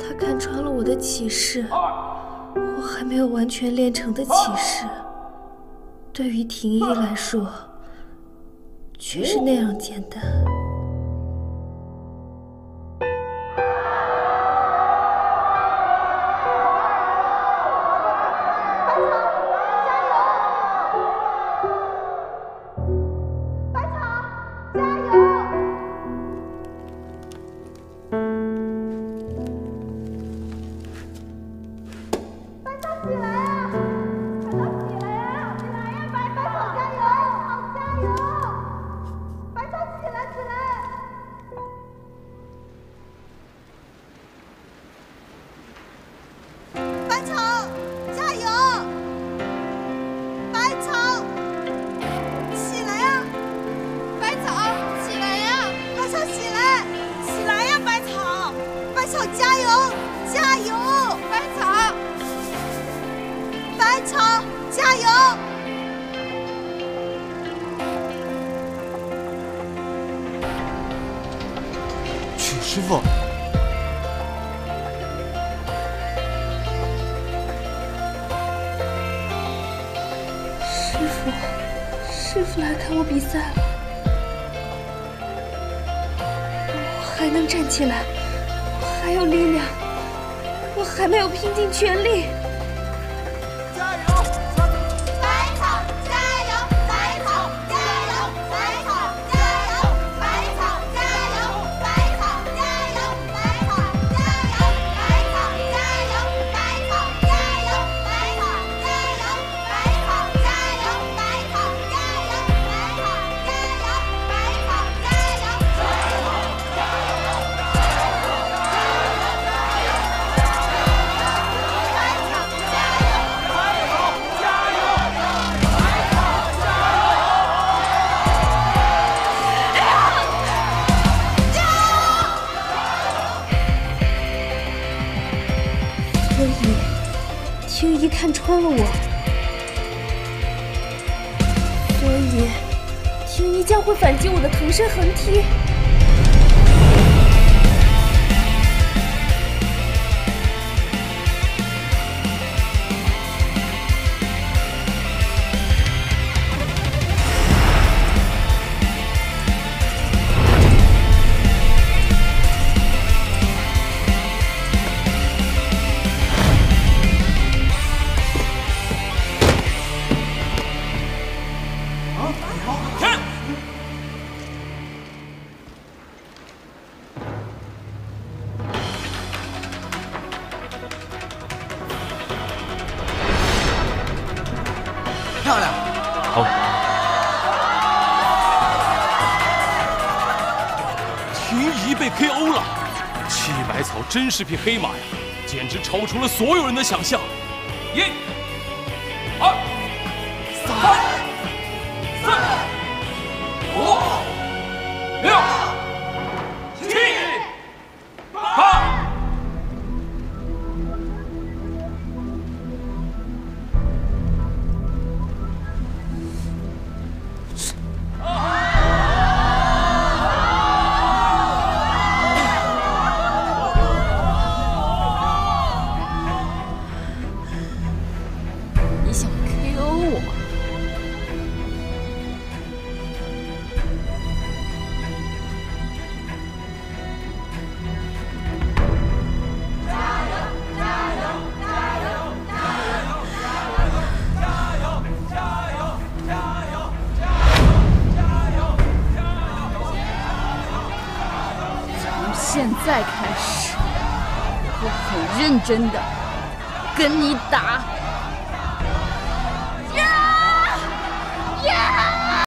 他看穿了我的启示，我还没有完全练成的启示，对于婷一来说，却是那样简单。师傅，师傅来看我比赛了，我还能站起来，我还有力量，我还没有拼尽全力。 不是横踢。 真是匹黑马呀，简直超出了所有人的想象。一、二、三、四、五、六、七、八。真的，跟你打！